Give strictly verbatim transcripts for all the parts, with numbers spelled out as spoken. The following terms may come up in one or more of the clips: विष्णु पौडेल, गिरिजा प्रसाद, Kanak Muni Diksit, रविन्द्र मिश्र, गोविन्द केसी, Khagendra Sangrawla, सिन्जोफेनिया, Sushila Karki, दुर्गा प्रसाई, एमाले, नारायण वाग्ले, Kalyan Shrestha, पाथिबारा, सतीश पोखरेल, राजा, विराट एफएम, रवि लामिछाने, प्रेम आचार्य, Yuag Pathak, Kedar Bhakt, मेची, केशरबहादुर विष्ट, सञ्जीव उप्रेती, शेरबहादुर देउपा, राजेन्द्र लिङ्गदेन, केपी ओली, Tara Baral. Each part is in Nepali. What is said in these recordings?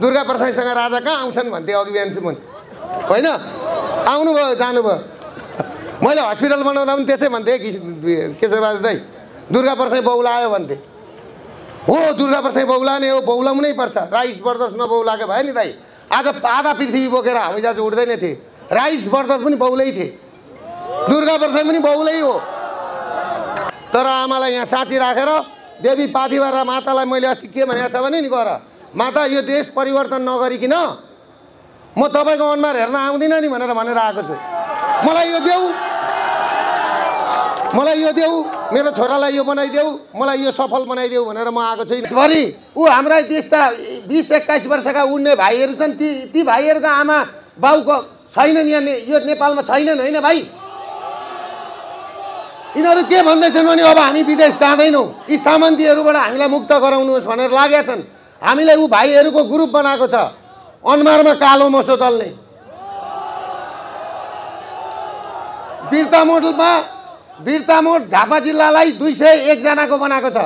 दुर्गा प्रसाईसँग राजा कहाँ आउँछन् भन्थे अघि बिहानसम्म हैन आउनु भयो जानु भयो मैले अस्पताल बनाउँदा पनि त्यसै भन्थे केशवराज दाइ दुर्गा प्रसाई बौलायो भन्थे हो दुर्गा प्रसाई बौलाने हो बौलाउनै पर्छ राइस बर्दर्स नबौलाको भयो नि दाइ आज आधा पृथ्वी बोकेर हामी जहाज उड्दैन थिए राइस बर्दर्स पनि बौलै थिए दुर्गा प्रसाई पनि बौलै हो तर आमालाई यहाँ साँची राखेर देवी पाथिबारा मातालाई मैले अस्ति के भनेको छ भने नि गर माता यो देश परिवर्तन नगरिकन म तपाईँको अनुहार हेर्न आउँदिनँ नि भनेर भनेर आएको छु मलाई यो देऊ मलाई यो देऊ मेरो छोरालाई यो बनाइदेऊ मलाई यो सफल बनाइदेऊ भनेर म आएको छैन भरि ऊ हाम्रा देशका बिस एक्काइस वर्षका उड्ने भाइहरू छन् ती ती भाइहरूका आमा बाउको छैनन् यहाँ यो नेपालमा छैनन् होइन भाइ यिनीहरू के भन्दैछन् भने अब हामी विदेश जाँदैनौँ यी सामन्तीहरूबाट हामीलाई मुक्त गराउनुहोस् भनेर लागेका छन् हामीलाई ऊ भाइहरूको ग्रुप बनाएको छ अनुहारमा कालो मसो दल्ने बिर्तामोडमा बिर्तामोड झापा जिल्लालाई दुई सय एकजनाको बनाएको छ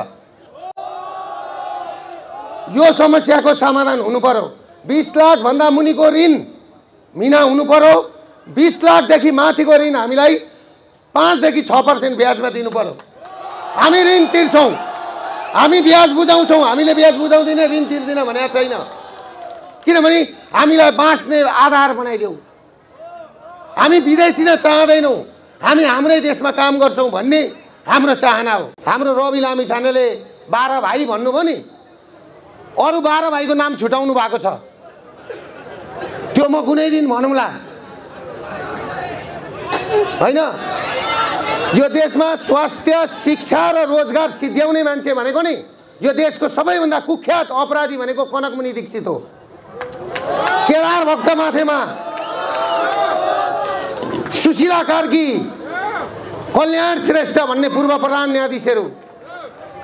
यो समस्याको समाधान हुनु पर्यो बीस लाख भन्दा मुनिको ऋण मिना हुनु पर्यो बीस लाखदेखि माथिको ऋण हामीलाई पाँचदेखि छ पर्सेन्ट ब्याजमा दिनु पर्यो हामी ऋण तिर्छौँ हामी ब्याज बुझाउँछौँ हामीले ब्याज बुझाउँदैन ऋण तिर्दिन भनेको छैन किनभने हामीलाई बाँच्ने आधार बनाइदेऊ हामी विदेशी नै चाहदैनौँ हामी हाम्रै देशमा काम गर्छौँ भन्ने हाम्रो चाहना हो हाम्रो रवि लामिछानेले बाह्र भाइ भन्नुभयो नि अरू बाह्र भाइको नाम छुटाउनु भएको छ त्यो म कुनै दिन भनौँला होइन यो देशमा स्वास्थ्य शिक्षा र रोजगार सिद्ध्याउने मान्छे भनेको नि यो देशको सबैभन्दा कुख्यात अपराधी भनेको कनक मुनि दीक्षित हो केदार भक्त माथेमा सुशीला कार्की कल्याण श्रेष्ठ भन्ने पूर्व प्रधान न्यायाधीशहरू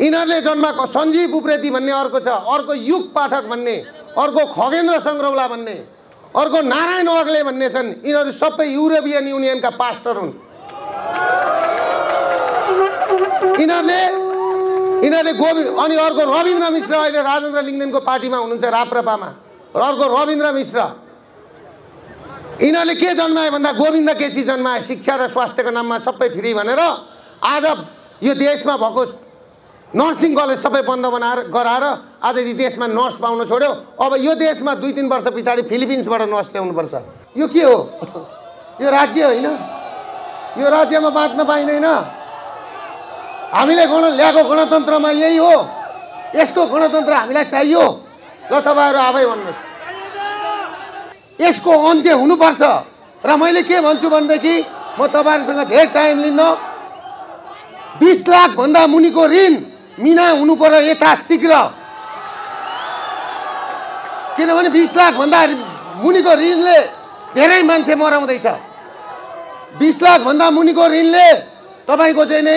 यिनीहरूले जन्माएको सञ्जीव उप्रेती भन्ने अर्को छ अर्को युग पाठक भन्ने अर्को खगेन्द्र सङ्ग्रौला भन्ने अर्को नारायण वाग्ले भन्ने छन् यिनीहरू सबै युरोपियन युनियनका पास्टर हुन् यिनीहरूले यिनीहरूले गोवि अनि अर्को रविन्द्र मिश्र अहिले राजेन्द्र लिङ्गदेनको पार्टीमा हुनुहुन्छ राप्रपामा र अर्को रविन्द्र मिश्र यिनीहरूले के जन्माए भन्दा गोविन्द केसी जन्माए शिक्षा र स्वास्थ्यको नाममा सबै फ्री भनेर आज यो देशमा भएको नर्सिङ कलेज सबै बन्द बनाएर गराएर आज यो देशमा नर्स पाउन छोड्यो अब यो देशमा दुई तिन वर्ष पछाडि फिलिपिन्सबाट नर्स ल्याउनुपर्छ यो के हो यो राज्य होइन यो राज्यमा बाँच्न पाइँदैन हामीले गण ल्याएको गणतन्त्रमा यही हो यस्तो गणतन्त्र हामीलाई चाहियो ल तपाईँहरू आफै भन्नुहोस् यसको अन्त्य हुनुपर्छ र मैले के भन्छु भनेदेखि म तपाईँहरूसँग धेरै टाइम लिन्न बीस लाख भन्दा मुनिको ऋण मिना हुनु पर्यो यता शीघ्र किनभने बीस लाख भन्दा मुनिको ऋणले धेरै मान्छे मराउँदैछ बीस लाख भन्दा मुनिको ऋणले तपाईँको चाहिँ नि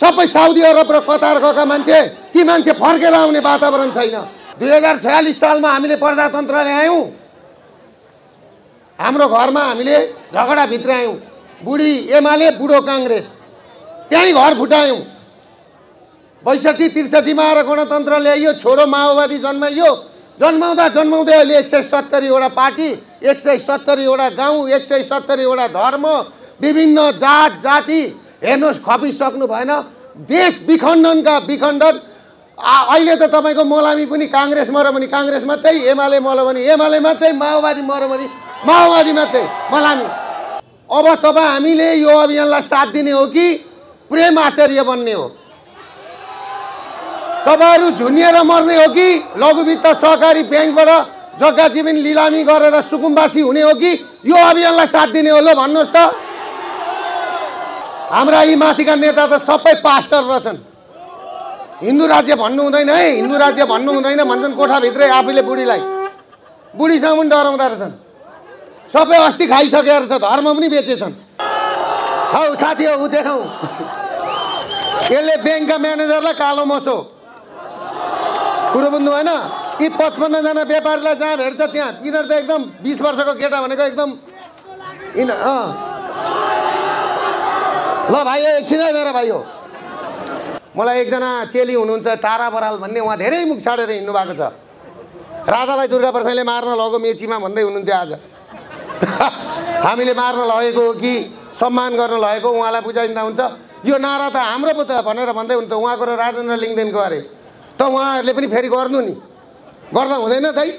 सबै साउदी अरब र कतार गएका मान्छे ती मान्छे फर्केर आउने वातावरण छैन दुई हजार छयालिस सालमा हामीले प्रजातन्त्र ल्यायौँ हाम्रो घरमा हामीले झगडा भित्रायौँ बुढी एमाले बुढो काङ्ग्रेस त्यहीँ घर फुटायौँ बैसठी त्रिसठीमा आएर गणतन्त्र ल्याइयो छोरो माओवादी जन्माइयो जन्माउँदा जन्माउँदै अहिले एक सय सत्तरीवटा पार्टी एक सय सत्तरीवटा गाउँ एक सय सत्तरीवटा धर्म विभिन्न जात जाति हेर्नुहोस् खपिसक्नु भएन देश विखण्डनका विखण्डन अहिले त तपाईँको मोलामी पनि काङ्ग्रेस मऱ्यो भने काङ्ग्रेस मात्रै एमाले मऱ्यो भने एमाले मात्रै माओवादी मऱ्यो भने माओवादी मात्रै मलामी अब तपाईँ हामीले यो अभियानलाई साथ दिने हो कि प्रेम आचार्य बन्ने हो तपाईँहरू झुनिएर मर्ने हो कि लघुवित्त सहकारी ब्याङ्कबाट जग्गा जमिन लिलामी गरेर सुकुम्बासी हुने हो कि यो अभियानलाई साथ दिने हो ल भन्नुहोस् त हाम्रा यी माथिका नेता त सबै पास्टर रहेछन् हिन्दू राज्य भन्नु हुँदैन है हिन्दू राज्य भन्नु हुँदैन भन्छन् कोठाभित्रै आफैले बुढीलाई बुढीसँग पनि डराउँदा रहेछन् सबै अस्ति खाइसकेको रहेछ धर्म पनि बेचेछन् हौ साथी हो ऊ देखाउँ यसले ब्याङ्कका म्यानेजरलाई कालो मसो कुरो बुझ्नु भएन यी पचपन्नजना व्यापारीलाई जहाँ भेट्छ त्यहाँ यिनीहरू त एकदम बिस वर्षको केटा भनेको एकदम यिन ल भाइ एकछिन है मेरो भाइ हो मलाई एकजना चेली हुनुहुन्छ तारा बराल भन्ने उहाँ धेरै मुख छाडेर हिँड्नु भएको छ राधालाई दुर्गा प्रसाईले मार्न लगो मेचीमा भन्दै हुनुहुन्थ्यो। आज हामीले मार्न लगेको कि सम्मान गर्न लगेको उहाँलाई बुझाइन्दा हुन्छ यो नारा त हाम्रो पो त भनेर भन्दै हुनुहुन्थ्यो उहाँको र राजेन्द्र लिङदेनको। अरे त उहाँहरूले पनि फेरि गर्नु नि, गर्दा हुँदैन दाइ,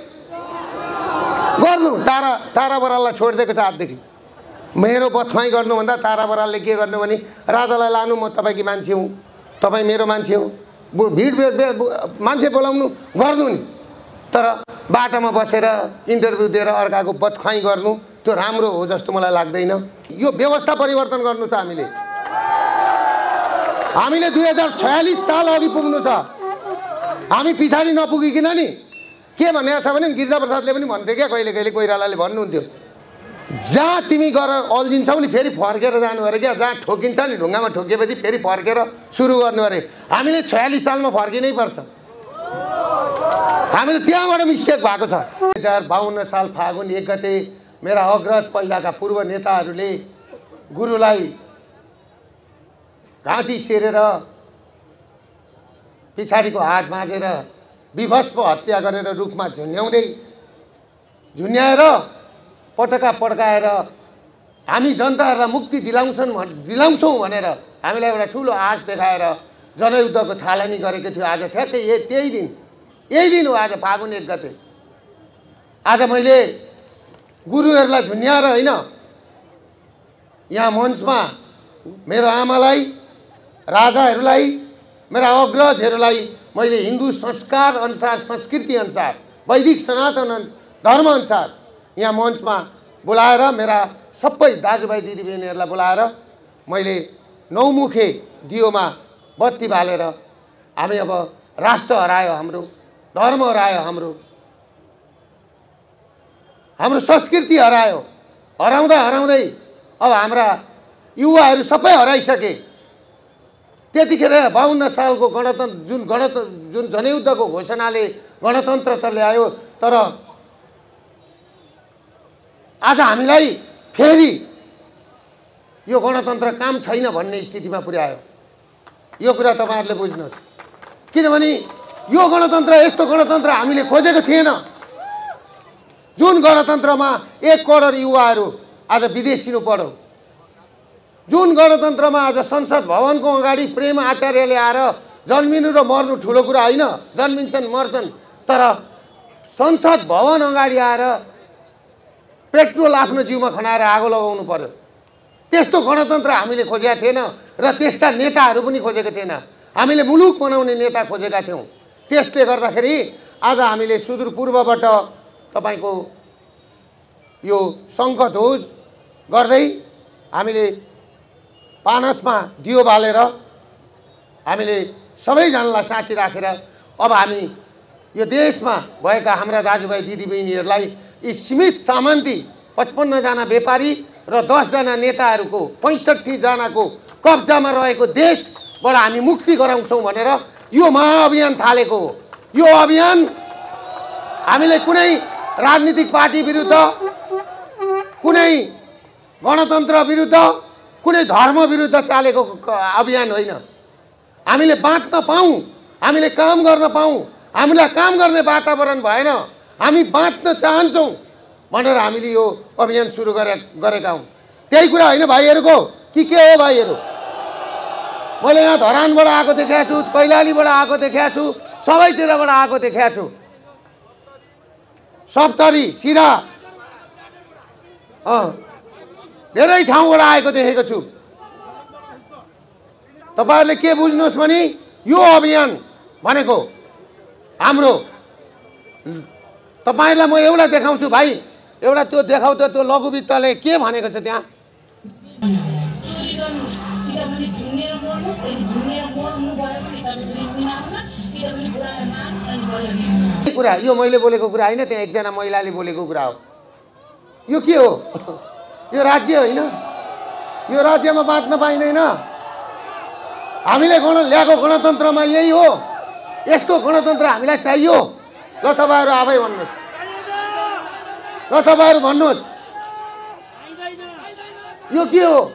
गर्नु। तारा तारा बराललाई छोडिदिएको छ आजदेखि। मेरो बथमाई गर्नुभन्दा तारा बरालले के गर्नु भने राजालाई लानु, म तपाईँकी मान्छे हुँ, तपाईँ मेरो मान्छे हो, भिड मान्छे बोलाउनु गर्नु नि। तर बाटामा बसेर इन्टरभ्यू दिएर अर्काको बथखाइ गर्नु त्यो राम्रो हो जस्तो मलाई लाग्दैन। यो व्यवस्था परिवर्तन गर्नु छ। हामीले हामीले दुई हजार छयालिस साल अघि पुग्नु छ, हामी पछाडि नपुगिकन नि। के भनेको छ भने गिरिजा प्रसादले पनि भन्थ्यो क्या, कहिले कहिले कोइरालाले भन्नुहुन्थ्यो, जहाँ तिमी गर अल्झिन्छौ नि फेरि फर्केर जानु अरे क्या, जहाँ ठोकिन्छ नि ढुङ्गामा ठोकिएपछि फेरि फर्केर सुरु गर्नु अरे। हामीले छयालिस सालमा फर्किनै पर्छ, हामीले त्यहाँबाट मिस्टेक भएको छ। दुई हजार बाहन्न साल फागुन एक गते मेरा अग्रज पहिलाका पूर्व नेताहरूले गुरुलाई घाँटी सेरेर पछाडिको हात मागेर विभत्स हत्या गरेर रुखमा झुन्याउँदै झुन्याएर पटका पड्काएर हामी जनताहरूलाई मुक्ति दिलाउँछन् दिलाउँछौँ भनेर हामीलाई एउटा ठुलो आश देखाएर जनयुद्धको थालनी गरेको थियो। आज ठ्याक्कै यही त्यही दिन यही दिन हो, आज फागुन एक गते। आज मैले गुरुहरूलाई झुन्याएर होइन, यहाँ मञ्चमा मेरो आमालाई, राजाहरूलाई, मेरा अग्रजहरूलाई मैले हिन्दू संस्कार अनुसार, संस्कृति अनुसार, वैदिक सनातन धर्म अनुसार यहाँ मञ्चमा बोलाएर मेरा सबै दाजुभाइ दिदीबहिनीहरूलाई बोलाएर मैले नौमुखे दियोमा बत्ती बालेर हामी अब राष्ट्र हरायो हाम्रो, धर्म हरायो हाम्रो, हाम्रो संस्कृति हरायो। हराउँदा हराउँदै अब हाम्रा युवाहरू सबै हराइसके। त्यतिखेर बाहन्न सालको गणतन्त्र जुन गणतन्त्र जुन जनयुद्धको घोषणाले गणतन्त्र त ल्यायो, तर आज हामीलाई फेरि यो गणतन्त्र काम छैन भन्ने स्थितिमा पुर्यायो। यो कुरा तपाईँहरूले बुझ्नुहोस्, किनभने यो गणतन्त्र यस्तो गणतन्त्र हामीले खोजेको थिएन। जुन गणतन्त्रमा एक करोड युवाहरू आज विदेशिनु पढ्यो, जुन गणतन्त्रमा आज संसद भवनको अगाडि प्रेम आचार्यले आएर जन्मिनु र मर्नु ठुलो कुरा होइन, जन्मिन्छन् मर्छन्, तर संसद भवन अगाडि आएर पेट्रोल आफ्नो जिउमा खनाएर आगो लगाउनु पर्यो, त्यस्तो गणतन्त्र हामीले खोजेका थिएन र त्यस्ता नेताहरू पनि खोजेका थिएन। हामीले मुलुक बनाउने नेता खोजेका थियौँ। त्यसले गर्दाखेरि आज हामीले सुदूरपूर्वबाट तपाईँको यो सङ्कटोज गर्दै हामीले पानसमा दियो बालेर हामीले सबैजनालाई साँची राखेर अब हामी यो देशमा भएका हाम्रा दाजुभाइ दिदीबहिनीहरूलाई यी सीमित सामन्ती पचपन्नजना व्यापारी र दसजना नेताहरूको पैँसठीजनाको कब्जामा रहेको देशबाट हामी मुक्ति गराउँछौँ भनेर यो महाअभियान थालेको हो। यो अभियान हामीले कुनै राजनीतिक पार्टी विरुद्ध, कुनै गणतन्त्र विरुद्ध, कुनै धर्म विरुद्ध चालेको अभियान होइन। हामीले बाँच्न पाऊँ, हामीले काम गर्न पाऊँ, हामीलाई काम गर्ने वातावरण भएन, हामी बाँच्न चाहन्छौँ भनेर हामीले यो अभियान सुरु गरे गरेका हौँ। त्यही कुरा होइन भाइहरूको कि के हो भाइहरू, मैले यहाँ धरानबाट आएको देखाएको छु, कैलालीबाट आएको देखाएको छु, सबैतिरबाट आएको देखाएको छु, सप्तरी सिरा अँ धेरै ठाउँबाट आएको देखेको छु। तपाईँहरूले के बुझ्नुहोस् भने यो अभियान भनेको हाम्रो। तपाईँलाई म एउटा देखाउँछु भाइ, एउटा त्यो देखाउ त, त्यो लघुवित्तले के भनेको छ त्यहाँ। कुरा यो मैले बोलेको कुरा होइन, त्यहाँ एकजना महिलाले बोलेको कुरा हो। यो के हो? यो राज्य होइन, यो राज्यमा बाँच्न पाइँदैन। हामीले गण ल्याएको गणतन्त्रमा यही हो, यस्तो गणतन्त्र हामीलाई चाहियो। ल तपाईँहरू आफै भन्नुहोस्, ल तपाईँहरू भन्नुहोस् यो के हो?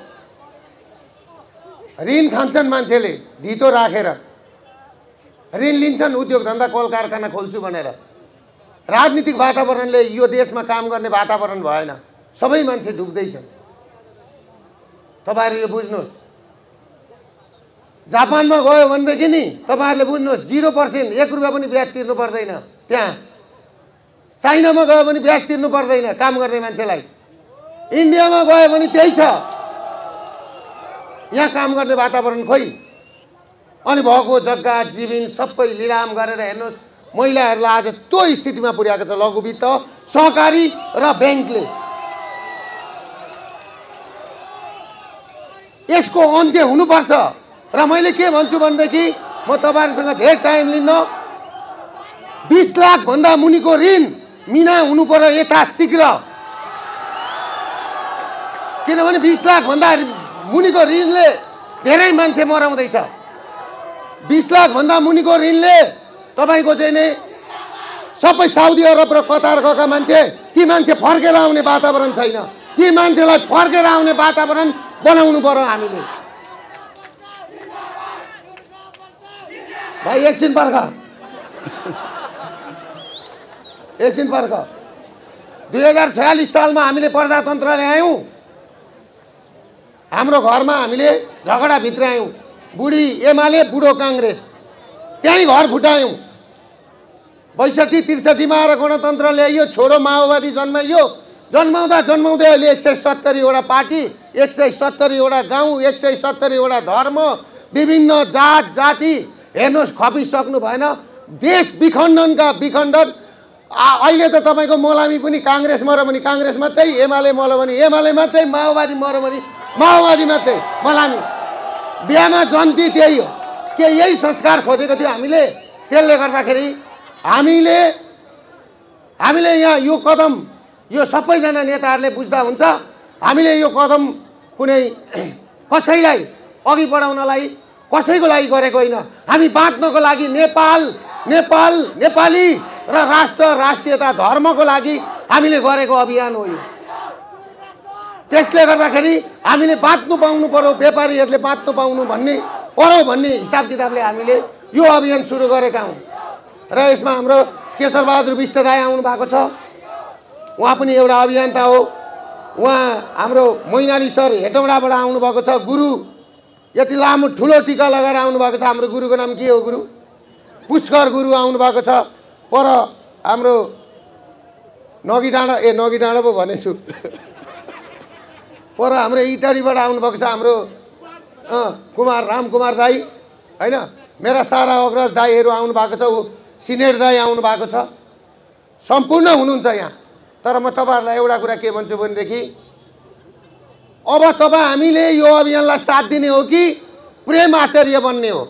ऋण खान्छन् मान्छेले धितो राखेर, ऋण लिन्छन् उद्योग धन्दा कल कारखाना खोल्छु भनेर। राजनीतिक वातावरणले यो देशमा काम गर्ने वातावरण भएन। सबै मान्छे डुब्दै छन्। तपाईहरुले बुझ्नुस्। जापानमा गयो भनेदेखि नि तपाईहरुले बुझ्नुस् शून्य प्रतिशत एक रुपैयाँ पनि ब्याज तिर्नु पर्दैन। त्यहाँ चाइनामा गयो भने ब्याज तिर्नु पर्दैन काम गर्ने मान्छेलाई। इन्डियामा गयो भने त्यही छ। यहाँ काम गर्ने वातावरण खोइ। अनि भएको जग्गा जीवन सबै लिलाम गरेर हेर्नुस्। महिलाहरुलाई आज त्यो स्थितिमा पुर्याएको छ लघु वित्त सहकारी र बैंकले। यसको अन्त्य हुनुपर्छ र मैले के भन्छु भन्देखि म तपाईहरुसँग धेरै टाइम लिन्न। बीस लाख भन्दा मुनिको ऋण मिना हुनुपर्यो यता शीघ्र। किनभने बीस लाख भन्दा मुनिको ऋणले धेरै मान्छे मराउँदैछ। बीस लाख भन्दा मुनिको ऋणले तपाईको चाहिँ नि सबै साउदी अरब र कतार गएका मान्छे ती मान्छे फर्केर आउने वातावरण छैन। ती मान्छेलाई फर्केर आउने वातावरण बनाउनु पर्यो हामीले। भाइ एकछिन पर्ख एकछिन पर्ख दुई हजार छयालिस सालमा हामीले प्रजातन्त्र ल्यायौँ। हाम्रो घरमा हामीले झगडा भित्रायौँ। बुढी एमाले बुढो कांग्रेस त्यही घर फुटायौँ। बैसठी त्रिसठीमा आएर गणतन्त्र ल्याइयो। छोरो माओवादी जन्माइयो। जन्माउँदा जन्माउँदै अहिले एक सय सत्तरीवटा पार्टी, एक सय सत्तरीवटा गाउँ, एक सय सत्तरीवटा धर्म, विभिन्न जात जाति हेर्नुहोस् खपिसक्नु भएन। देश विखण्डनका विखण्डन। अहिले त तपाईँको मलामी पनि काङ्ग्रेस मर्यो भने काङ्ग्रेस मात्रै, एमाले मर्यो भने एमाले मात्रै, माओवादी मर्यो भने माओवादी मात्रै मलामी। बिहामा जन्ती त्यही हो। के यही संस्कार खोजेको थियो हामीले? त्यसले गर्दाखेरि हामीले हामीले यहाँ यो कदम यो सबैजना नेताहरूले बुझ्दा हुन्छ। हामीले यो कदम कुनै कसैलाई अघि बढाउनलाई कसैको लागि गरेको होइन। हामी बाँच्नको लागि नेपाल नेपाल नेपाली र राष्ट्र राष्ट्रियता धर्मको लागि हामीले गरेको अभियान हो यो। त्यसले गर्दाखेरि हामीले बाँच्नु पाउनु पर्यो, व्यापारीहरूले बाँच्नु पाउनु भन्ने पढौँ भन्ने हिसाब किताबले हामीले यो अभियान सुरु गरेका हौँ। र यसमा हाम्रो केशरबहादुर विष्ट दाई आउनु भएको छ। उहाँ पनि एउटा अभियन्ता हो। उहाँ हाम्रो मैनाली सर हेटौँडाबाट आउनुभएको छ। गुरु यति लामो ठुलो टीका लगाएर आउनुभएको छ। हाम्रो गुरुको नाम के हो? गुरु पुष्कर गुरु आउनुभएको छ। पर हाम्रो नगी डाँडा ए नगी डाँडा पो भनेछु पर हाम्रो इटारीबाट आउनुभएको छ हाम्रो कुमार राम कुमार दाई हैन। मेरा सारा अग्रज दाईहरू आउनु भएको छ। सिनियर दाई आउनु भएको छ। सम्पूर्ण हुनुहुन्छ यहाँ। तर म तपाईहरुलाई एउटा कुरा के भन्छु भनेदेखि अब तपाई हामीले यो अभियानलाई साथ दिने हो कि प्रेम आचार्य बन्ने हो?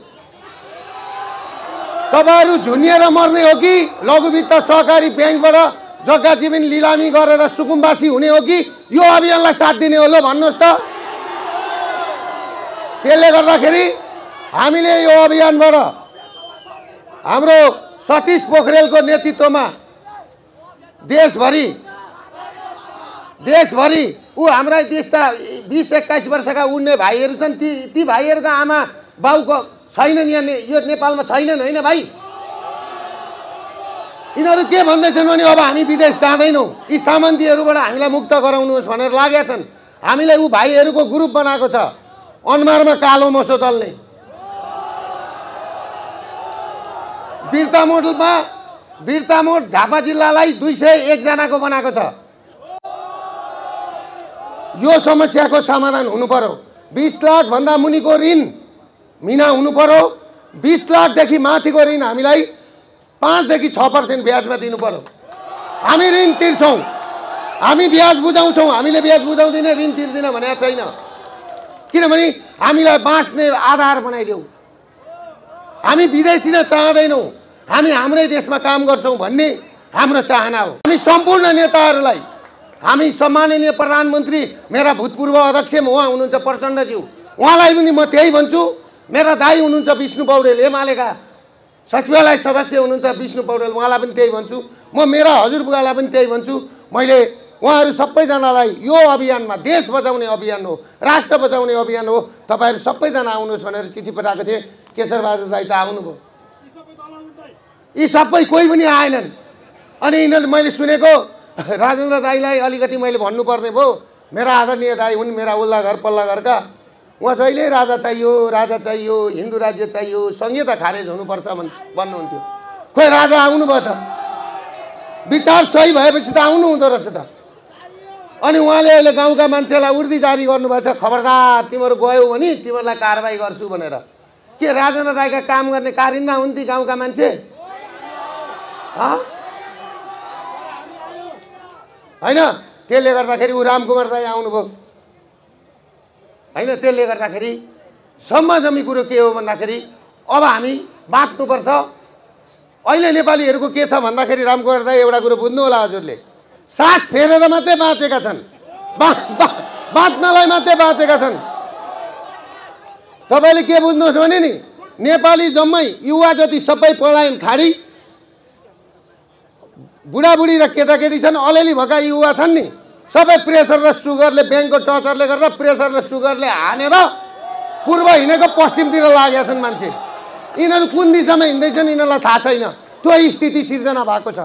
तपाईहरु झुनिएर मर्ने हो कि लघु वित्त सहकारी बैंकबाट जग्गा जमिन लिलामी गरेर सुकुम्बासी हुने हो कि यो अभियानलाई साथ दिने हो? ल भन्नुस् त। त्यसले गर्दाखेरि हामीले यो अभियानबाट हाम्रो सतीश पोखरेलको नेतृत्वमा देशभरि देशभरि ऊ हाम्रा देशका बीस एक्काइस वर्षका उड्ने भाइहरू छन्। ती ती भाइहरूको आमा बाउको छैनन् यहाँ ने, यो नेपालमा छैनन् होइन भाइ। यिनीहरू के भन्दैछन् भने अब हामी विदेश जाँदैनौँ, यी सामन्तीहरूबाट हामीलाई मुक्त गराउनुहोस् भनेर लागेका छन्। हामीले ऊ भाइहरूको ग्रुप बनाएको छ अनुहारमा कालो मोसो दल्ने। बिर्तामोडमा बिर्तामोड झापा जिल्लालाई दुई सय एकजनाको बनाएको छ। यो समस्याको समाधान हुनु पर्यो। बीस लाख भन्दा मुनिको ऋण मिना हुनु पर्यो। बीस लाखदेखि माथिको ऋण हामीलाई पाँचदेखि छ पर्सेन्ट ब्याजमा दिनु पर्यो। हामी ऋण तिर्छौँ, हामी ब्याज बुझाउँछौँ। हामीले ब्याज बुझाउँदैन ऋण तिर्दिन भनेको छैन। किनभने हामीलाई बाँच्ने आधार बनाइदेऊ। हामी विदेशी न चाहदैनौँ, हामी हाम्रै देशमा काम गर्छौँ भन्ने हाम्रो चाहना हो। हामी सम्पूर्ण नेताहरूलाई हामी सम्माननीय प्रधानमन्त्री मेरा भूतपूर्व अध्यक्ष उहाँ हुनुहुन्छ प्रचण्डज्यू, उहाँलाई पनि म त्यही भन्छु। मेरा दाई हुनुहुन्छ विष्णु पौडेल, एमालेका सचिवालय सदस्य हुनुहुन्छ विष्णु पौडेल, उहाँलाई पनि त्यही भन्छु। म मेरा हजुरबुवालाई पनि त्यही भन्छु। मैले उहाँहरू सबैजनालाई यो अभियानमा देश बचाउने अभियान हो, राष्ट्र बचाउने अभियान हो, तपाईहरू सबैजना आउनुहोस् भनेर चिठी पठाएको थिएँ। केशरबहादुर दाई त आउनुभयो। यी सबै कोही पनि आएनन्। अनि यिनले मैले सुनेको राजेन्द्र दाईलाई अलिकति मैले भन्नुपर्ने भयो, मेरा आदरणीय दाई हुन्, मेरा उल्ला घर पल्ला घरका। उहाँ जहिले राजा चाहियो राजा चाहियो हिन्दू राज्य चाहियो संहिता खारेज हुनुपर्छ भन्नुहुन्थ्यो। खोइ राजा आउनु भयो त, विचार सही भएपछि त आउनु हुँदो रहेछ त। अनि उहाँले अहिले गाउँका मान्छेलाई उर्दी जारी गर्नुभएको छ, खबरदार तिमीहरू गयौ भने तिमीहरूलाई कारबाही गर्छु भनेर। के राजेन्द्र दाईका काम गर्ने कारिन्दा हुन् ती गाउँका मान्छे? हैन, त्यसले गर्दाखेरि उ रामकुमार दाई आउनुभयो। हैन, त्यसले गर्दाखेरि सम्मजमी कुरो के हो भन्दाखेरि अब हामी बाँच्नुपर्छ। अहिले नेपालीहरूको के छ भन्दाखेरि रामकुमार दाई एउटा कुरो बुझ्नु होला हजुरले, सास फेरेर मात्रै बाँचेका छन्, बाँच्नलाई मात्रै बाँचेका छन्। तपाईँले के बुझ्नुहोस् भने नि, नेपाली जम्मै युवा जति सबै पलायन खाडी, बुढाबुढी र केटाकेटी छन्, अलिअलि भएका युवा छन् नि, सबै प्रेसर र सुगरले ब्याङ्कको टचरले गर्दा प्रेसर र सुगरले हानेर पूर्व हिँडेको पश्चिमतिर लागेका छन् मान्छे। यिनीहरू कुन दिशामा हिँड्दैछन् यिनीहरूलाई थाहा छैन, त्यो स्थिति सिर्जना भएको छ।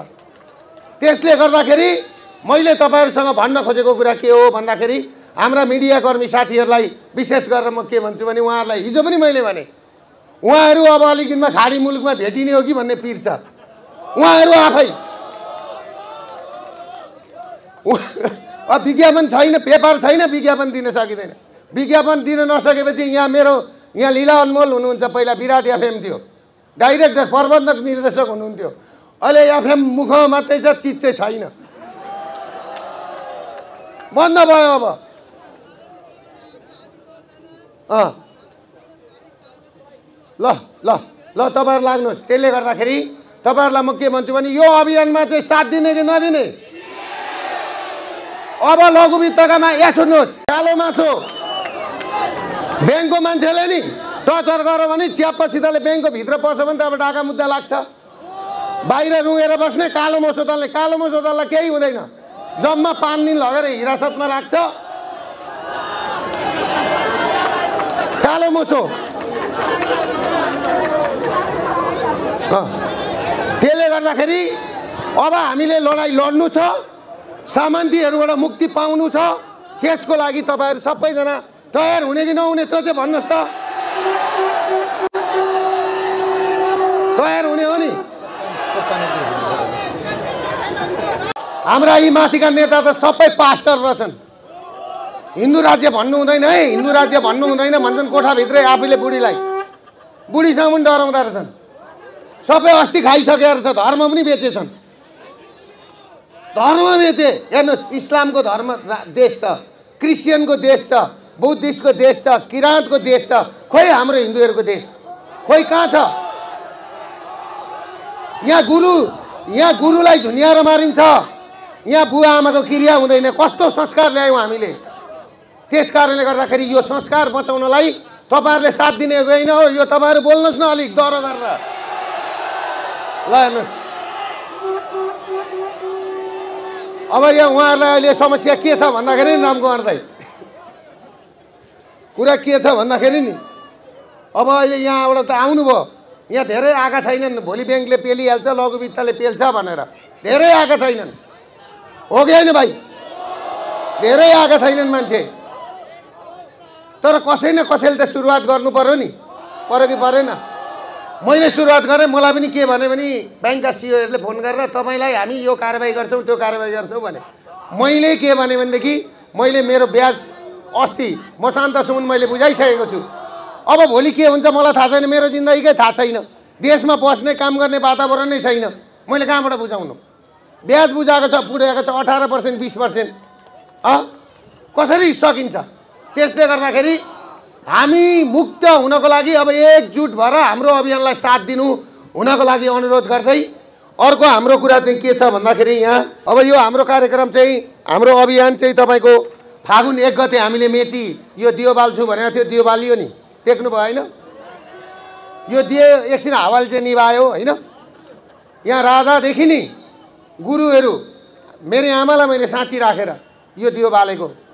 त्यसले गर्दाखेरि मैले तपाईँहरूसँग भन्न खोजेको कुरा के हो भन्दाखेरि हाम्रा मिडियाकर्मी साथीहरूलाई विशेष गरेर म के भन्छु भने उहाँहरूलाई हिजो पनि मैले भने उहाँहरू अब अलिक दिनमा खाडी मुलुकमा भेटिने हो कि भन्ने पिर छ। उहाँहरू आफै अब विज्ञापन छैन, पेपर छैन, विज्ञापन दिन सकिँदैन। विज्ञापन दिन नसकेपछि यहाँ मेरो यहाँ लीला अनमोल हुनुहुन्छ, पहिला विराट एफएम थियो, डाइरेक्टर प्रबन्धक निर्देशक हुनुहुन्थ्यो, अहिले एफएम मुख मात्रै छ, चिज चाहिँ छैन, बन्द भयो। अब अँ ल ल ल तपाईँहरू लाग्नुहोस्। त्यसले गर्दाखेरि तपाईँहरूलाई म के भन्छु भने यो अभियानमा चाहिँ साथ दिने कि नदिने? अब लघु वित्तकामा यहाँ सुन्नुहोस्, कालो मासो ब्याङ्कको मान्छेले नि टचर गऱ्यो भने च्याप्प सिधाले ब्याङ्कको भित्र पस्यो भने त अब डाका मुद्दा लाग्छ। बाहिर रुएर बस्ने कालो मासो दलले, कालो मासो दललाई केही हुँदैन, जम्मा पाँच दिन लगेर हिरासतमा राख्छ। कालो मासो त्यसले गर्दाखेरि अब हामीले लडाइँ लड्नु छ, सामन्तीहरूबाट मुक्ति पाउनु छ। त्यसको लागि तपाईँहरू सबैजना तयार हुने कि नहुने त्यो चाहिँ भन्नुहोस् त। तयार हुने हो नि? हाम्रा यी माथिका नेता त सबै पास्टर रहेछन्। हिन्दू राज्य भन्नु हुँदैन है, हिन्दू राज्य भन्नु हुँदैन भन्छन् कोठाभित्रै आफैले बुढीलाई, बुढीसँग पनि डराउँदा रहेछन्। सबै अस्ति खाइसकेको रहेछ, धर्म पनि बेचेछन्, धर्म बेचे। हेर्नुहोस्, इस्लामको धर्म देश छ, क्रिस्चियनको देश छ, बुद्धिस्टको देश छ, किराँतको देश छ, खोइ हाम्रो हिन्दूहरूको देश खोइ कहाँ छ? यहाँ गुरु, यहाँ गुरुलाई झुन्याएर मारिन्छ, यहाँ बुवा आमाको क्रिया हुँदैन। कस्तो संस्कार ल्यायौँ हामीले? त्यस कारणले गर्दाखेरि यो संस्कार बचाउनलाई तपाईँहरूले साथ दिने होइन हो। यो तपाईँहरू बोल्नुहोस् न अलिक डर गरेर। ल हेर्नुहोस्, अब यहाँ उहाँहरूलाई अहिले समस्या के छ भन्दाखेरि रामकुमार दाई, कुरा के छ भन्दाखेरि नि अब अहिले यहाँबाट त आउनुभयो, यहाँ धेरै आएका छैनन्, भोलि ब्याङ्कले पेलिहाल्छ, लघु वित्तले पेल्छ भनेर धेरै आएका छैनन्। हो कि होइन भाइ? धेरै आएका छैनन् मान्छे, तर कसै न कसैले त सुरुवात गर्नु पर्यो नि, पर्यो कि परेन? मैले सुरुवात गरेँ, मलाई पनि के भन्यो भने ब्याङ्कका सिइओहरूले फोन गरेर तपाईँलाई हामी यो कारबाही गर्छौँ त्यो कारबाही गर्छौँ भने। मैले के भने भनेदेखि मैले मेरो ब्याज अस्ति म शान्तसम्म मैले बुझाइसकेको छु। अब भोलि के हुन्छ मलाई थाहा छैन, मेरो जिन्दगीकै थाहा छैन, देशमा बस्ने काम गर्ने वातावरण नै छैन, मैले कहाँबाट बुझाउनु? ब्याज बुझाएको छ, पुर्याएको छ अठार पर्सेन्ट बिस पर्सेन्ट अँ कसरी सकिन्छ? त्यसले गर्दाखेरि हामी मुक्त हुनको लागि अब एकजुट भएर हाम्रो अभियानलाई साथ दिनु हुनको लागि अनुरोध गर्दै अर्को हाम्रो कुरा चाहिँ के छ भन्दाखेरि यहाँ अब यो हाम्रो कार्यक्रम चाहिँ हाम्रो अभियान चाहिँ तपाईँको फागुन एक गते हामीले मेची यो दियो बाल्छु भनेको थियो, दियो बालियो नि, देख्नुभयो होइन? यो दियो एकछिन हावाले चाहिँ निभायो होइन? यहाँ राजादेखि नि गुरुहरू मेरो आमालाई मैले साँची राखेर यो दियो बालेको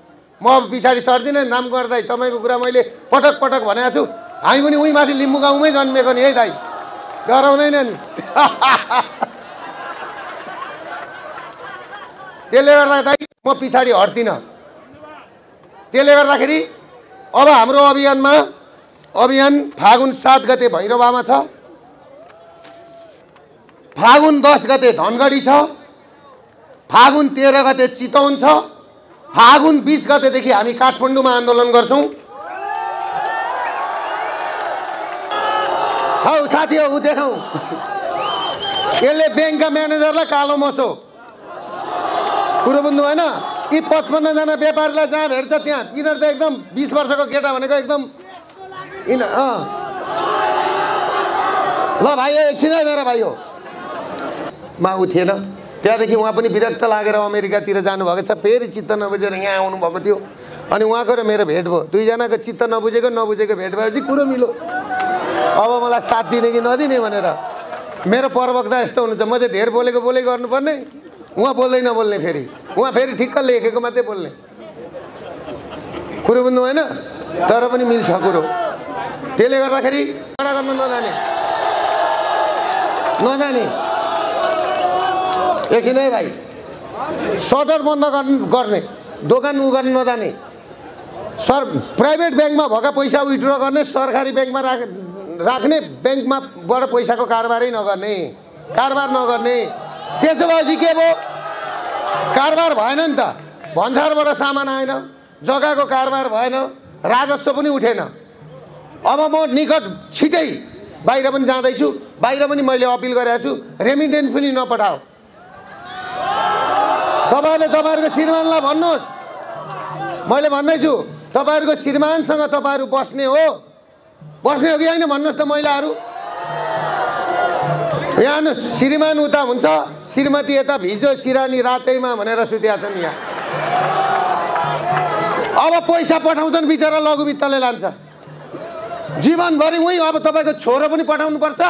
म पछाडि सर्दिनँ। रामकुमार दाई तपाईँको कुरा मैले पटक पटक भनेको छु, हामी पनि उही माथि लिम्बू गाउँमै जन्मेको नि है दाई, डराउँदैन नि? त्यसले गर्दाखेरि म पछाडी हट्दिन। त्यसले गर्दाखेरि अब हाम्रो अभियानमा अभियान फागुन सात गते भैरवामा छ, फागुन दस गते धनगढी छ, फागुन तेह्र गते चितवन छ, फागुन बीस गतेदेखि हामी काठमाडौँमा आन्दोलन गर्छौं। हौ साथीहरु उ देखाउँ यसले बैंकका म्यानेजरलाई कालो मसो कुरो बुझ्नु भएन। यी पचपन्न जना व्यापारीलाई जहाँ भेट्छ त्यहाँ यिनीहरू त एकदम बीस वर्षको केटा भनेको एकदम इन अँ ल भाइ एकछिन है मेरा भाइ हो मा उ थिएन। त्यहाँदेखि उहाँ पनि विरक्त लागेर अमेरिकातिर जानुभएको छ, फेरि चित्त नबुझेर यहाँ आउनुभएको थियो। अनि उहाँको र मेरो भेट भयो, दुईजनाको चित्त नबुझेको नबुझेको भेट भएपछि कुरो मिल्यो। अब मलाई साथ दिने कि नदिने भनेर मेरो प्रवक्ता यस्तो हुनुहुन्छ, म चाहिँ धेर बोलेको बोले गर्नुपर्ने, उहाँ बोल्दै नबोल्ने, फेरि उहाँ फेरि ठिक्क लेखेको मात्रै बोल्ने। कुरो बुझ्नु भएन, तर पनि मिल्छ कुरो। त्यसले गर्दाखेरि झगडा गर्न नजाने नजाने एकछिन है भाइ। सटर बन्द गर्ने, दोकान उ गर्न नजाने, सर प्राइभेट ब्याङ्कमा भएका पैसा विथड्र गर्ने, सरकारी ब्याङ्कमा राख राख्ने ब्याङ्कमाबाट पैसाको कारोबारै नगर्ने, कारोबार नगर्ने। त्यसो भएपछि के भयो? कारोबार भएन नि त। भन्सारबाट सामान आएन, जग्गाको कारोबार भएन, राजस्व पनि उठेन। अब म निकट छिटै बाहिर पनि जाँदैछु, बाहिर पनि मैले अपिल गरेको छु, रेमिटेन्स पनि नपठाओ। तपाईँहरूले तपाईँहरूको श्रीमानलाई भन्नुहोस्, मैले भन्दैछु तपाईँहरूको श्रीमानसँग तपाईँहरू बस्ने हो, बस्ने हो कि होइन भन्नुहोस् त। महिलाहरू यहाँ हेर्नु, श्रीमान उता हुन्छ, श्रीमती यता भिजो सिरानी रातैमा भनेर सुत्या छन् यहाँ। अब पैसा पठाउँछन् बिचरा, लघु वित्तले लान्छ जीवनभरि उहीँ। अब तपाईँको छोरो पनि पठाउनुपर्छ।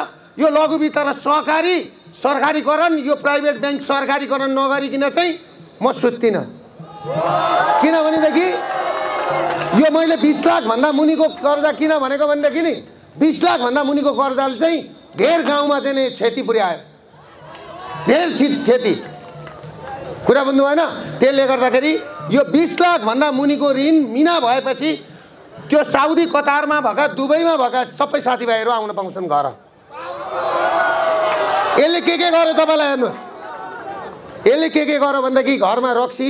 यो लघु वित्त र सहकारी सरकारीकरण, यो प्राइभेट ब्याङ्क सरकारीकरण नगरिकन चाहिँ म सुत्दिनँ। किनभनेदेखि यो मैले बिस लाखभन्दा मुनिको कर्जा किन भनेको भनेदेखि नि बिस लाखभन्दा मुनिको कर्जाले चाहिँ धेर गाउँमा चाहिँ नि क्षति पुर्यायो, धेर क्षति। कुरा बुझ्नु भएन? त्यसले गर्दाखेरि यो बिस लाखभन्दा मुनिको ऋण मिना भएपछि त्यो साउदी कतारमा भएका, दुबईमा भएका सबै साथीभाइहरू आउन पाउँछन् घर। यसले के के गर्यो तपाईँलाई हेर्नुहोस्, यसले के के गर्यो भनेदेखि घरमा रक्सी,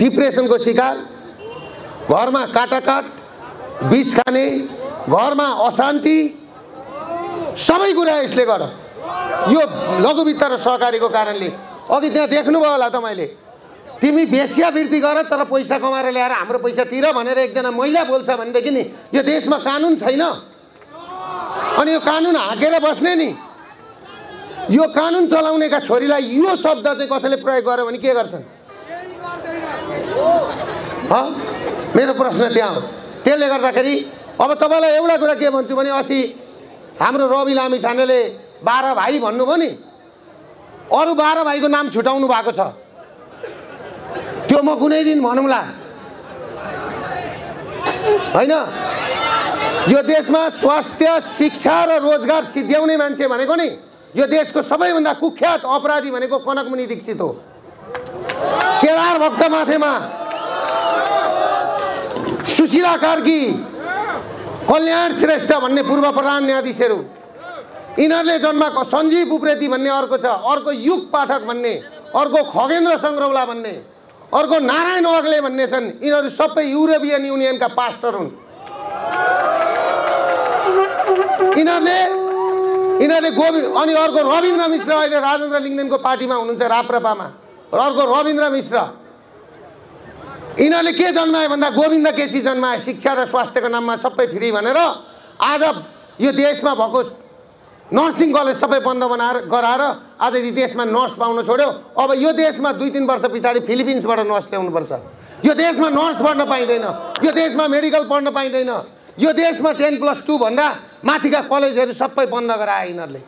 डिप्रेसनको शिकार, घरमा काटाकाट, बिस खाने, घरमा अशान्ति, सबै कुरा यसले गर। यो लघुवित्त र सहकारीको कारणले। अघि त्यहाँ देख्नुभयो होला तपाईँले, तिमी वेश्यावृत्ति गर तर पैसा कमाएर ल्याएर हाम्रो पैसा तिर भनेर एकजना महिला बोल्छ भनेदेखि नि यो देशमा कानुन छैन। अनि यो कानुन हाँकेर बस्ने नि, यो कानुन चलाउनेका छोरीलाई यो शब्द चाहिँ कसैले प्रयोग गर्यो भने के गर्छन्? मेरो प्रश्न त्यहाँ हो। त्यसले गर्दाखेरि अब तपाईँलाई एउटा कुरा के भन्छु भने, अस्ति हाम्रो रवि लामिछानेले बाह्र भाइ भन्नुभयो नि, अरू बाह्र भाइको नाम छुटाउनु भएको छ, त्यो म कुनै दिन भनौँला होइन। यो देशमा स्वास्थ्य, शिक्षा र रोजगार सिद्ध्याउने मान्छे भनेको नि यो देशको सबैभन्दा कुख्यात अपराधी भनेको कनक मुनि दीक्षित हो। केदार भक्त माथेमा, सुशीला कार्की, कल्याण श्रेष्ठ भन्ने पूर्व प्रधान न्यायाधीशहरू, यिनीहरूले जन्माको सञ्जीव उप्रेती भन्ने अर्को छ, अर्को युग पाठक भन्ने, अर्को खगेन्द्र सङ्ग्रौला भन्ने, अर्को नारायण वाग्ले भन्ने छन्। यिनीहरू सबै युरोपियन युनियनका पास्टर हुन्। यिनीहरूले यिनीहरूले गोवि अनि अर्को रविन्द्र मिश्र अहिले राजेन्द्र लिङ्गदेनको पार्टीमा हुनुहुन्छ राप्रपामा, र अर्को रविन्द्र मिश्र। यिनीहरूले के जन्मायो भन्दा गोविन्द केसी जन्माए, शिक्षा र स्वास्थ्यको नाममा सबै फ्री भनेर। आज यो देशमा भएको नर्सिङ कलेज सबै बन्द बनाएर गराएर आज यो देशमा नर्स पाउन छोड्यो। अब यो देशमा दुई तिन वर्ष पछाडि फिलिपिन्सबाट नर्स ल्याउनुपर्छ। यो देशमा नर्स पढ्न पाइँदैन, यो देशमा मेडिकल पढ्न पाइँदैन, यो देशमा टेन प्लस टू भन्दा माथिका कलेजहरू सबै बन्द गराए यिनीहरूले।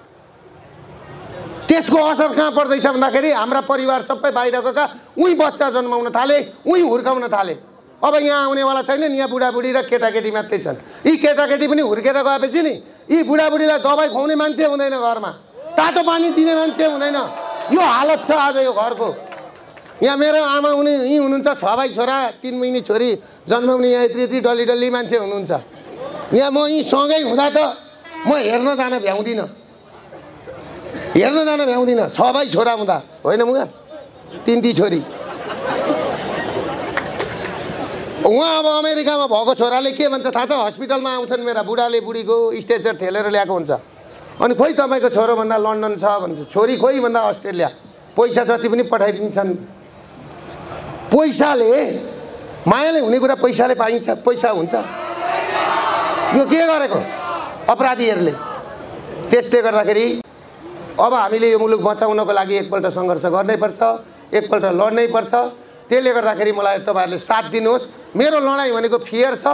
त्यसको असर कहाँ पर्दैछ भन्दाखेरि हाम्रा परिवार सबै बाहिर गएका, उहीँ बच्चा जन्माउन थाले, उहीँ हुर्काउन थाले। अब यहाँ आउनेवाला छैनन्, यहाँ बुढाबुढी र केटाकेटी मात्रै छन्। यी केटाकेटी पनि हुर्केर गएपछि नि यी बुढाबुढीलाई दबाई खुवाउने मान्छे हुँदैन, घरमा तातो पानी दिने मान्छे हुँदैन। यो हालत छ आज यो घरको। यहाँ मेरो आमा उनी यहीँ हुनुहुन्छ, छ भाइ छोरा, तीन महिने छोरी, जन्माउने यहाँ यत्रो यत्रो डल्ली डल्ली मान्छे हुनुहुन्छ। यहाँ म यहीँ सँगै हुँदा त म हेर्न जान भ्याउँदिनँ, हेर्न जान भ्याउँदिनँ, छ भाइ छोरा हुँदा होइन मुगा, तिनटी छोरी। उहाँ अब अमेरिकामा भएको छोराले के भन्छ थाहा छ, हस्पिटलमा आउँछन् मेरा बुढाले बुढीको स्ट्रेचर ठेलेर ल्याएको हुन्छ, अनि खोइ तपाईँको छोरो भन्दा लन्डन छ भन्छ, छोरी खोइ भन्दा अस्ट्रेलिया, पैसा जति पनि पठाइदिन्छन्। पैसाले मायाले हुने कुरा पैसाले पाइन्छ, पैसा हुन्छ। यो के गरेको अपराधीहरूले, त्यसले गर्दाखेरि अब हामीले यो मुलुक बचाउनको लागि एकपल्ट सङ्घर्ष गर्नैपर्छ, एकपल्ट लड्नै पर्छ। त्यसले गर्दाखेरि मलाई तपाईँहरूले साथ दिनुहोस्। मेरो लडाइँ भनेको फियर छ।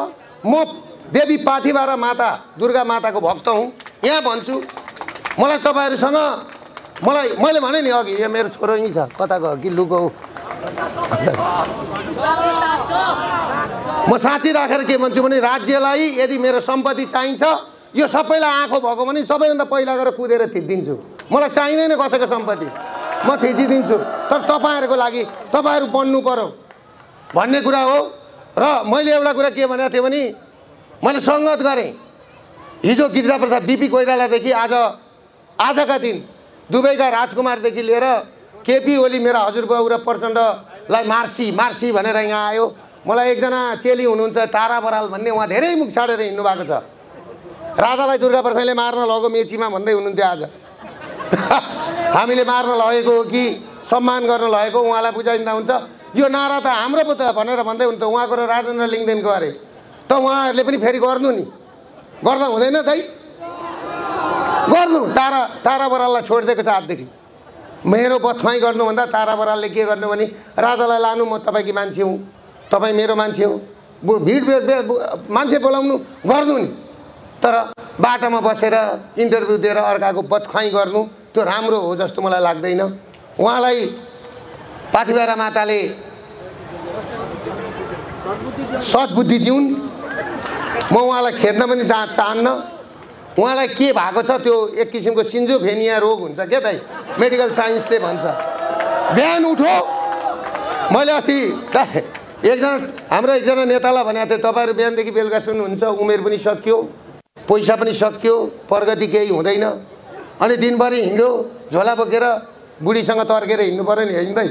म देवी पाथीबारा माता दुर्गा माताको भक्त हुँ। यहाँ भन्छु मलाई तपाईँहरूसँग, मलाई मैले भने नि अघि, यहाँ मेरो छोरो यहीँ छ, कताको कि लुको, म साँची राखेर के भन्छु भने राज्यलाई यदि मेरो सम्पत्ति चाहिन्छ, यो सबैलाई आँखो भएको भने सबैभन्दा पहिला गएर कुदेर थिचिदिन्छु। मलाई चाहिँदैन कसैको सम्पत्ति, म थिचिदिन्छु, तर तपाईँहरूको लागि तपाईँहरू बन्नु पर्यो भन्ने कुरा हो। र मैले एउटा कुरा के भनेको थिएँ भने, मैले सङ्गत गरेँ हिजो गिरिजा प्रसाद बिपी कोइरालादेखि आज आजका दिन दुबईका राजकुमारदेखि लिएर केपी ओली मेरा हजुरबाउ र प्रचण्डलाई मार्सी मार्सी भनेर यहाँ आयो। मलाई एकजना चेली हुनुहुन्छ तारा बराल भन्ने, उहाँ धेरै मुख छाडेर हिँड्नु भएको छ, राजालाई दुर्गा प्रसाईले मार्न लगेको मेचीमा भन्दै हुनुहुन्थ्यो। आज हामीले मार्न लगेको हो कि सम्मान गर्न लगेको उहाँलाई बुझाइदिँदा हुन्छ, यो नारा त हाम्रो पो त भनेर भन्दै हुनुहुन्थ्यो उहाँको र राजेन्द्र लिङदेनको। अरे त उहाँहरूले पनि फेरि गर्नु नि, गर्दा हुँदैन दाइ, गर्नु। तारा तारा बराललाई छोडिदिएको छ आजदेखि, मेरो बथमाइ गर्नुभन्दा तारा बरालले के गर्नु भने राजालाई लानु, म तपाईँकी मान्छे हुँ, तपाईँ मेरो मान्छे हो, भिड मान्छे बोलाउनु गर्नु नि, तर बाटामा बसेर इन्टरभ्यू दिएर अर्काको बदख्वाइ गर्नु त्यो राम्रो हो जस्तो मलाई लाग्दैन। उहाँलाई पाथीबारा माताले सद्बुद्धि दिउन्। म उहाँलाई खेद्न पनि चा चाहन्न। उहाँलाई के भएको छ त्यो एक किसिमको सिन्जोफेनिया रोग हुन्छ क्या दाइ, मेडिकल साइन्सले भन्छ। बिहान उठो, मैले अस्ति एकजना हाम्रो एकजना नेतालाई भनेको थिएँ, तपाईँहरू बिहानदेखि बेलुका सुन्नुहुन्छ, उमेर पनि सकियो, पैसा पनि सकियो, प्रगति केही हुँदैन, अनि दिनभरि हिँड्यो झोला बोकेर बुढीसँग तर्केर हिँड्नु पऱ्यो नि हिँड्दै,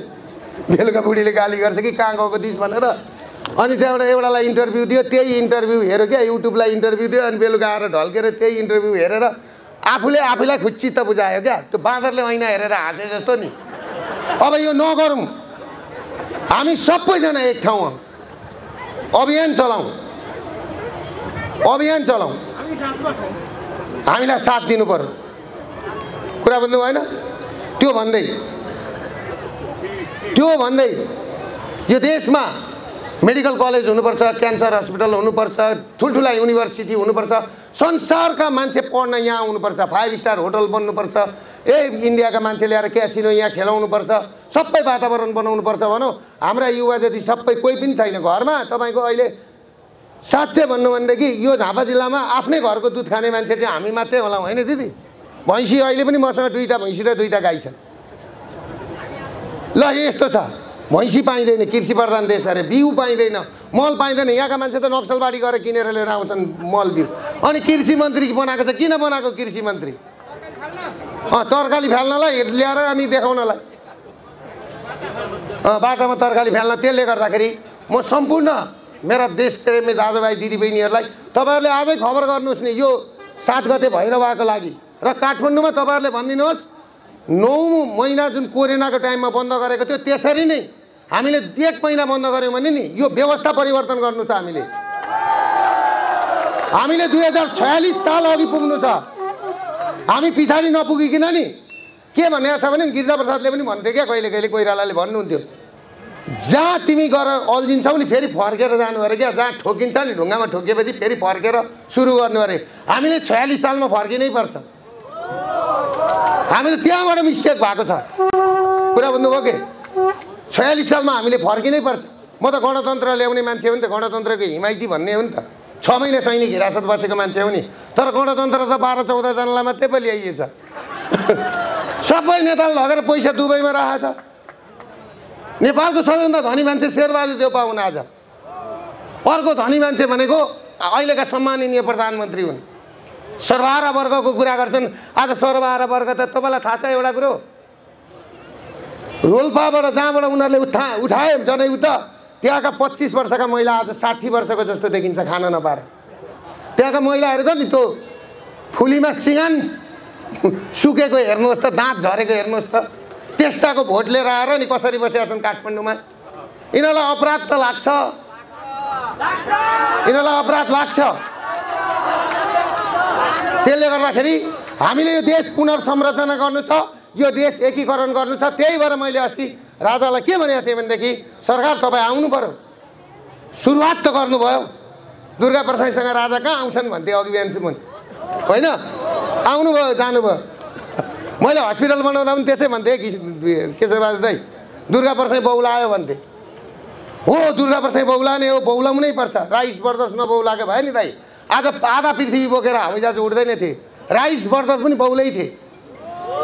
बेलुका बुढीले गाली गर्छ कि कहाँ गएको दिस भनेर। अनि त्यहाँबाट एउटालाई इन्टरभ्यू दियो, त्यही इन्टरभ्यू हेऱ्यो क्या, युट्युबलाई इन्टरभ्यू दियो, अनि बेलुका आएर ढल्केर त्यही इन्टरभ्यू हेरेर आफूले आफूलाई खुच्चित बुझायो क्या, त्यो बाँदरले ऐना हेरेर हाँसे जस्तो नि। अब यो नगरौँ, हामी सबैजना एक ठाउँमा अभियान चलाउँ, अभियान चलाउँ, हामीलाई साथ दिनु पर्यो। कुरा भन्नु भएन? त्यो भन्दै त्यो भन्दै यो देशमा मेडिकल कलेज हुनुपर्छ, क्यान्सर हस्पिटल हुनुपर्छ, ठुल्ठुला युनिभर्सिटी हुनुपर्छ, संसारका मान्छे पढ्न यहाँ आउनुपर्छ, फाइभ स्टार होटल बन्नुपर्छ, ए इन्डियाका मान्छे ल्याएर क्यासिनो यहाँ खेलाउनुपर्छ, सबै वातावरण बनाउनुपर्छ। भनौँ हाम्रा युवा जति सबै कोही पनि छैन घरमा तपाईँको अहिले। साँच्चै भन्नु भनेदेखि यो झापा जिल्लामा आफ्नै घरको दुध खाने मान्छे चाहिँ हामी मात्रै होला होइन दिदी। भैँसी अहिले पनि मसँग दुईवटा भैँसी र दुईवटा गाई छन्। ल यस्तो छ, भैँसी पाइँदैन, कृषि प्रधान देश अरे, बिउ पाइँदैन, मल पाइँदैन। यहाँका मान्छे त नक्सलबारी गरेर किनेर लिएर आउँछन् मल बिउ। अनि कृषि मन्त्री बनाएको छ, किन बनाएको कृषि मन्त्री? अँ तरकारी फाल्नलाई ल्याएर अनि देखाउनलाई, बाटोमा तरकारी फाल्न। त्यसले गर्दाखेरि म सम्पूर्ण मेरा देशप्रेमी दाजुभाइ दिदीबहिनीहरूलाई तपाईँहरूले आजै खबर गर्नुहोस् नि यो सात गते भइरहेको लागि। र काठमाडौँमा तपाईँहरूले भनिदिनुहोस्, नौ महिना जुन कोरोनाको टाइममा बन्द गरेको थियो त्यसरी नै हामीले एक महिना बन्द गऱ्यौँ भने नि यो व्यवस्था परिवर्तन गर्नु छ। हामीले हामीले दुई हजार छयालिस साल अघि पुग्नु छ, हामी पछाडि नपुगिकन नि। के भनेको छ भने गिरिजा प्रसादले पनि भन्थ्यो क्या, कहिले कहिले कोइरालाले भन्नुहुन्थ्यो, जहाँ तिमी गएर अल्झिन्छौ नि फेरि फर्केर जानु अरे क्या, जहाँ ठोकिन्छ नि ढुङ्गामा ठोकिएपछि फेरि फर्केर सुरु गर्नु अरे। हामीले छयालिस सालमा फर्किनै पर्छ, हामीले त्यहाँबाट मिस्टेक भएको छ। कुरा भन्नुभयो के, छयालिस सालमा हामीले फर्किनै पर्छ। म त गणतन्त्र ल्याउने मान्छे हो नि त, गणतन्त्रको हिमायती भन्ने हो नि त, छ महिना सैनिक हिरासत बसेको मान्छे हो नि, तर गणतन्त्र त बाह्र चौधजनालाई मात्रै पो ल्याइएछ। सबै नेताले लगेर पैसा दुबईमा राखेछ, नेपालको सबैभन्दा धनी मान्छे शेरबहादुर देउपा हुन् आज। अर्को धनी मान्छे भनेको अहिलेका सम्माननीय प्रधानमन्त्री हुन्। सर्वहारा वर्गको कुरा गर्छन्। आज सर्वहारा वर्ग त तपाईलाई थाहा छ एउटा कुरो, रोल्पाबाट जहाँबाट उनीहरूले उठा उठाए जनयुद्ध, त्यहाँका पच्चीस वर्षका महिला आज साठी वर्षको जस्तो देखिन्छ खान नपाएर। त्यहाँका महिलाहरूको नि त्यो फुलीमा सिँगान सुकेको हेर्नुहोस् त, दाँत झरेको हेर्नुहोस् त, त्यस्ताको भोट लिएर आएर नि कसरी बसेका छन् काठमाडौँमा। यिनीहरूलाई अपराध त लाग्छ, यिनीहरूलाई अपराध लाग्छ। त्यसले गर्दाखेरि हामीले यो देश पुनर्संरचना गर्नु छ, यो देश एकीकरण गर्नु छ। त्यही भएर मैले अस्ति राजालाई के भनेको थिएँ भनेदेखि सरकार तपाईँ आउनु पर्यो, सुरुवात त गर्नुभयो। दुर्गा प्रसाईसँग राजा कहाँ आउँछन् भन्थे अघि बिहानसम्म, होइन? आउनुभयो, जानुभयो। मैले हस्पिटल बनाउँदा पनि त्यसै भन्थेँ कि केशवबहादुर दाइ दुर्गा प्रसाई बौलायो भन्थे। हो, दुर्गा प्रसाई बौलाने हो, बौलाउनै पर्छ। राइस बर्दर्स नबौलाएको भयो नि दाइ, आज आधा पृथ्वी बोकेर हामी जहाज उठ्दैन थिए। राइस बर्दर्स पनि बौलै थिए,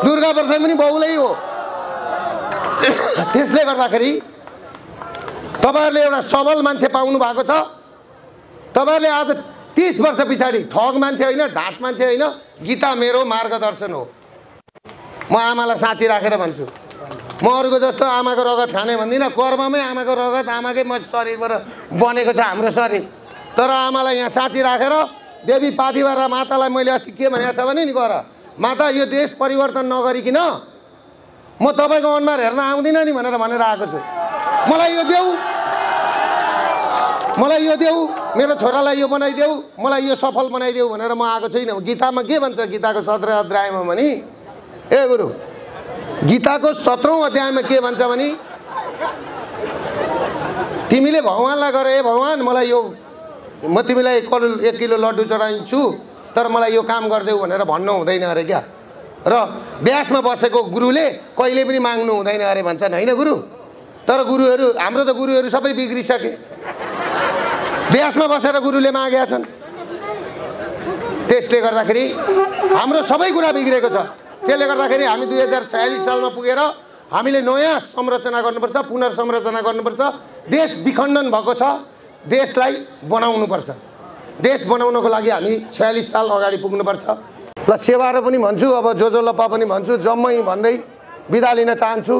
दुर्गा प्रसाई पनि बहुलै हो। त्यसले गर्दाखेरि तपाईँहरूले एउटा सबल मान्छे पाउनु भएको छ। तपाईँहरूले आज तीस वर्ष पछाडि ठग मान्छे होइन, ढाँट मान्छे होइन, गीता मेरो मार्गदर्शन हो। म आमालाई साँची राखेर भन्छु, म अरूको जस्तो आमाको रगत खाने भन्दिनँ। कर्ममै आमाको रगत आमाकै म शरीरबाट बनेको छ हाम्रो शरीर। तर आमालाई यहाँ साँची राखेर देवी पाथिवारा मातालाई मैले अस्ति के भनेको छ भने नि, गर माता यो देश परिवर्तन नगरिकन म तपाईँको अनुहार हेर्न आउँदिनँ नि भनेर भनेर आएको छु। मलाई यो देऊ, मलाई यो देऊ, मेरो छोरालाई यो बनाइदेऊ, मलाई यो सफल बनाइदेऊ भनेर म आएको छुइनँ। गीतामा के भन्छ, गीताको सत्र अध्यायमा भने, ए गुरु, गीताको सत्रौँ अध्यायमा के भन्छ भने, तिमीले भगवान्लाई गर, ए भगवान् मलाई यो, म तिमीलाई एक किलो एक किलो लड्डु चढाइन्छु तर मलाई यो काम गरिदेऊ भनेर भन्नु हुँदैन अरे क्या। र व्यासमा बसेको गुरुले कहिले पनि माग्नु हुँदैन अरे भन्छन्, होइन गुरु? तर गुरुहरू हाम्रो त गुरुहरू सबै बिग्रिसके, व्यासमा बसेर गुरुले मागेका छन्। त्यसले गर्दाखेरि हाम्रो सबै कुरा बिग्रेको छ। त्यसले गर्दाखेरि हामी दुई हजार छयालिस सालमा पुगेर हामीले नयाँ संरचना गर्नुपर्छ, पुनर्संरचना गर्नुपर्छ। देश विखण्डन भएको छ, देशलाई बनाउनुपर्छ। देश बनाउनको लागि हामी छयालिस साल अगाडि पुग्नुपर्छ। ल सेवारो पनि भन्छु, अब जो जो लप्पा पनि भन्छु, जम्मै भन्दै बिदा लिन चाहन्छु।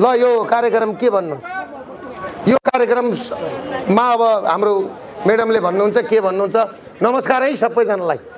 ल यो कार्यक्रम के भन्नु, यो कार्यक्रममा अब हाम्रो म्याडमले भन्नुहुन्छ, के भन्नुहुन्छ? नमस्कार है सबैजनालाई।